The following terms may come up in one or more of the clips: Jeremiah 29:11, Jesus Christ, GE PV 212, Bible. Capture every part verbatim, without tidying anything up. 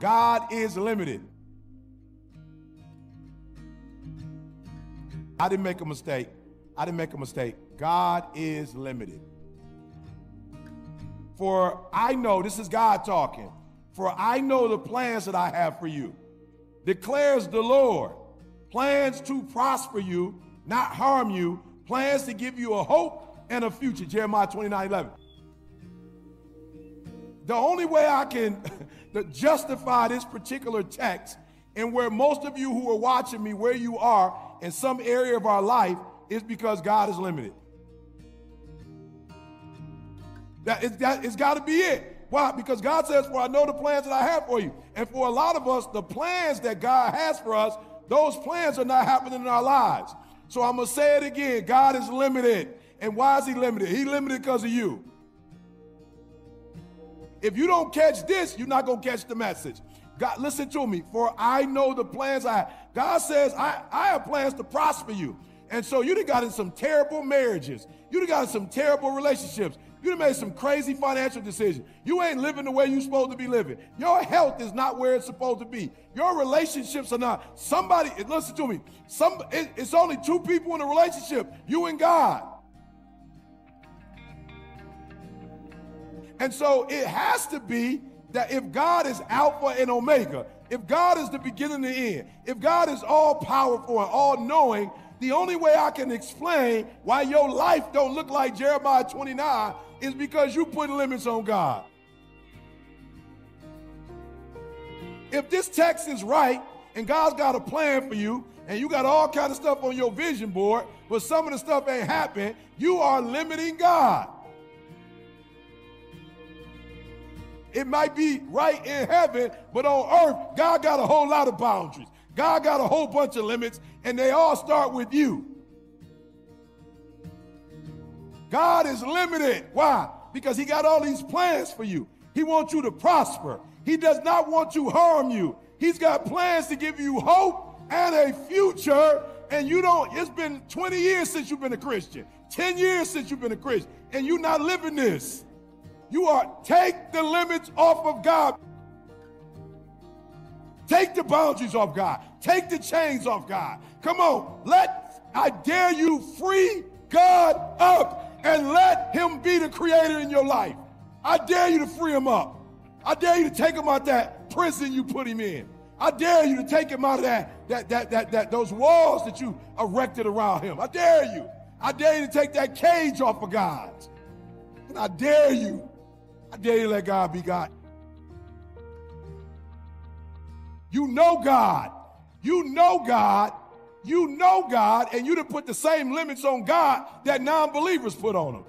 God is limited. I didn't make a mistake. I didn't make a mistake. God is limited. For I know, this is God talking, for I know the plans that I have for you, declares the Lord, plans to prosper you, not harm you, plans to give you a hope and a future, Jeremiah twenty-nine eleven. The only way I can justify this particular text, and where most of you who are watching me, where you are in some area of our life, is because God is limited. That is, that it's got to be it. Why? Because God says, for I know the plans that I have for you. And for a lot of us, the plans that God has for us, those plans are not happening in our lives. So I'm going to say it again. God is limited. And why is he limited? He limited because of you. If you don't catch this, you're not going to catch the message. God, listen to me. For I know the plans I have. God says, I, I have plans to prosper you. And so you done got in some terrible marriages. You done got in some terrible relationships. You done made some crazy financial decisions. You ain't living the way you're supposed to be living. Your health is not where it's supposed to be. Your relationships are not. Somebody, listen to me. Some, it, it's only two people in a relationship, you and God. And so it has to be that if God is Alpha and Omega, if God is the beginning and the end, if God is all powerful and all knowing, the only way I can explain why your life don't look like Jeremiah twenty-nine is because you put limits on God. If this text is right and God's got a plan for you and you got all kind of stuff on your vision board, but some of the stuff ain't happening, you are limiting God. It might be right in heaven, but on earth, God got a whole lot of boundaries. God got a whole bunch of limits, and they all start with you. God is limited. Why? Because he got all these plans for you. He wants you to prosper. He does not want to harm you. He's got plans to give you hope and a future, and you don't, it's been twenty years since you've been a Christian, ten years since you've been a Christian, and you're not living this. You are, take the limits off of God. Take the boundaries off God. Take the chains off God. Come on, let, I dare you, free God up and let him be the creator in your life. I dare you to free him up. I dare you to take him out that prison you put him in. I dare you to take him out of that, that, that, that, that, those walls that you erected around him. I dare you. I dare you to take that cage off of God. And I dare you. I dare you to let God be God. You know God, you know God, you know God, and you done put the same limits on God that non-believers put on him.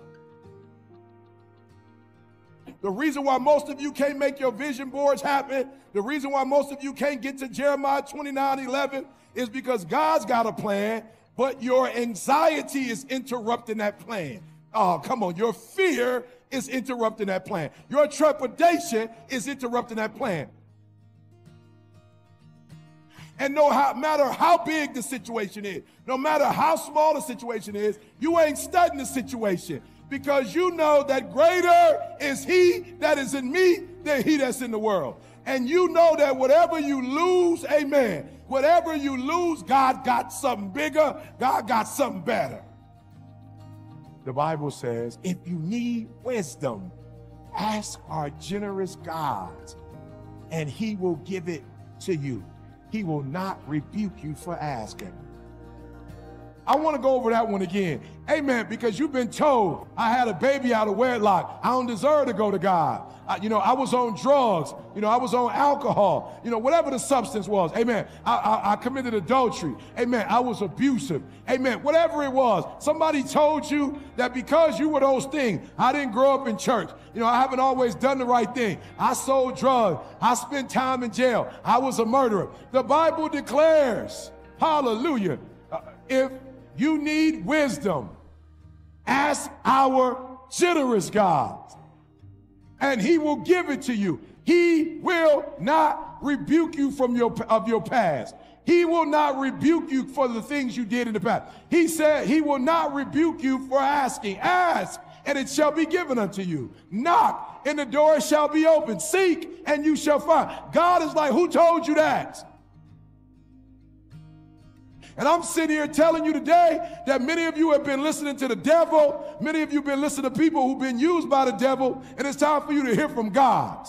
The reason why most of you can't make your vision boards happen, the reason why most of you can't get to Jeremiah twenty-nine eleven is because God's got a plan, but your anxiety is interrupting that plan. Oh, come on, your fear is interrupting that plan. Your trepidation is interrupting that plan. And no matter how big the situation is, no matter how small the situation is, you ain't studying the situation because you know that greater is he that is in me than he that's in the world. And you know that whatever you lose, amen, whatever you lose, God got something bigger, God got something better. The Bible says, if you need wisdom, ask our generous God and he will give it to you. He will not rebuke you for asking. I want to go over that one again. Amen, because you've been told, I had a baby out of wedlock. I don't deserve to go to God. I, you know, I was on drugs. You know, I was on alcohol. You know, whatever the substance was. Amen. I, I, I committed adultery. Amen. I was abusive. Amen. Whatever it was, somebody told you that because you were those things, I didn't grow up in church. You know, I haven't always done the right thing. I sold drugs. I spent time in jail. I was a murderer. The Bible declares, hallelujah, uh, if you need wisdom, ask our generous God, and he will give it to you. He will not rebuke you from your, of your past. He will not rebuke you for the things you did in the past. He said he will not rebuke you for asking. Ask, and it shall be given unto you. Knock, and the door shall be open. Seek and you shall find. God is like, who told you that? And I'm sitting here telling you today that many of you have been listening to the devil. Many of you have been listening to people who've been used by the devil. And it's time for you to hear from God,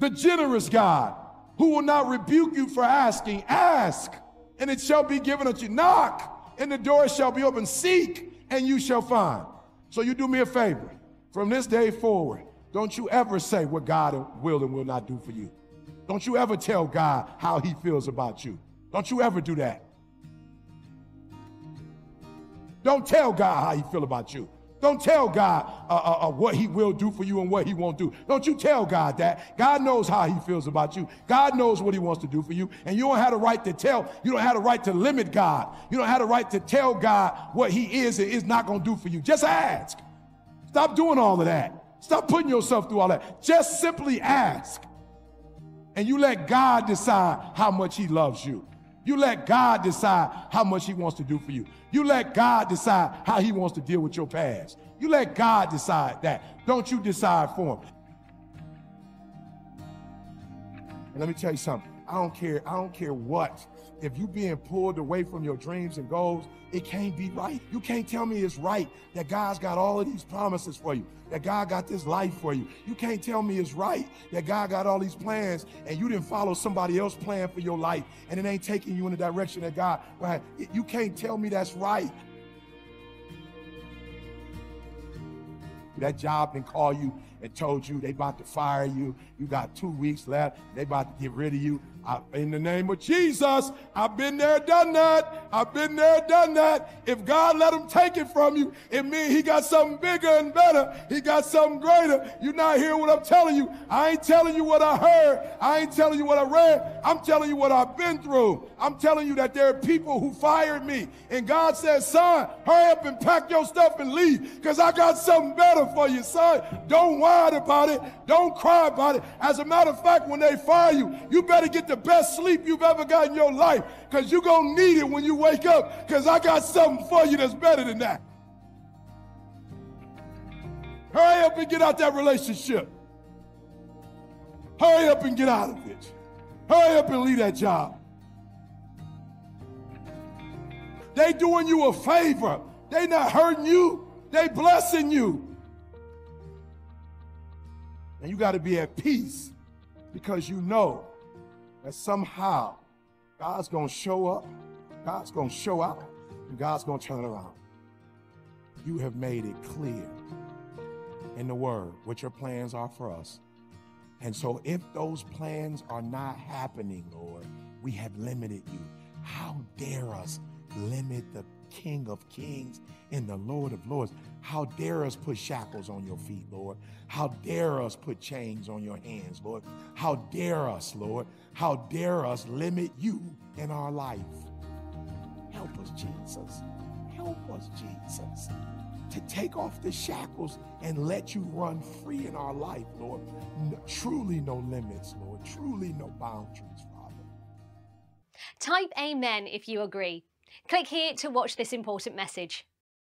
the generous God, who will not rebuke you for asking. Ask, and it shall be given unto you. Knock, and the door shall be open. Seek, and you shall find. So you do me a favor. From this day forward, don't you ever say what God will and will not do for you. Don't you ever tell God how he feels about you. Don't you ever do that. Don't tell God how he feels about you. Don't tell God uh, uh, uh, what he will do for you and what he won't do. Don't you tell God that. God knows how he feels about you. God knows what he wants to do for you. And you don't have the right to tell. You don't have the right to limit God. You don't have the right to tell God what he is and is not going to do for you. Just ask. Stop doing all of that. Stop putting yourself through all that. Just simply ask. And you let God decide how much he loves you. You let God decide how much he wants to do for you. You let God decide how he wants to deal with your past. You let God decide that. Don't you decide for him. And let me tell you something. I don't care. I don't care what. If you're being pulled away from your dreams and goals, it can't be right. You can't tell me it's right that God's got all of these promises for you, that God got this life for you. You can't tell me it's right that God got all these plans and you didn't follow somebody else's plan for your life and it ain't taking you in the direction that God, right? You can't tell me that's right. That job didn't call you and told you they about to fire you. You got two weeks left. They about to get rid of you. I, in the name of Jesus, I've been there, done that. I've been there, done that. If God let him take it from you, it means he got something bigger and better. He got something greater. You're not hearing what I'm telling you. I ain't telling you what I heard. I ain't telling you what I read. I'm telling you what I've been through. I'm telling you that there are people who fired me. And God says, son, hurry up and pack your stuff and leave because I got something better for you, son. Don't whine about it. Don't cry about it. As a matter of fact, when they fire you, you better get the the best sleep you've ever got in your life because you're going to need it when you wake up because I got something for you that's better than that. Hurry up and get out that relationship. Hurry up and get out of it. Hurry up and leave that job. They doing you a favor. They not hurting you. They blessing you. And you got to be at peace because you know that somehow God's going to show up, God's going to show out, and God's going to turn around. You have made it clear in the Word what your plans are for us. And so if those plans are not happening, Lord, we have limited you. How dare us limit the King of Kings and the Lord of Lords? How dare us put shackles on your feet, Lord? How dare us put chains on your hands, Lord? How dare us, Lord? How dare us limit you in our life? Help us, Jesus. Help us, Jesus, to take off the shackles and let you run free in our life, Lord. No, truly no limits, Lord. Truly no boundaries, Father. Type amen if you agree. Click here to watch this important message.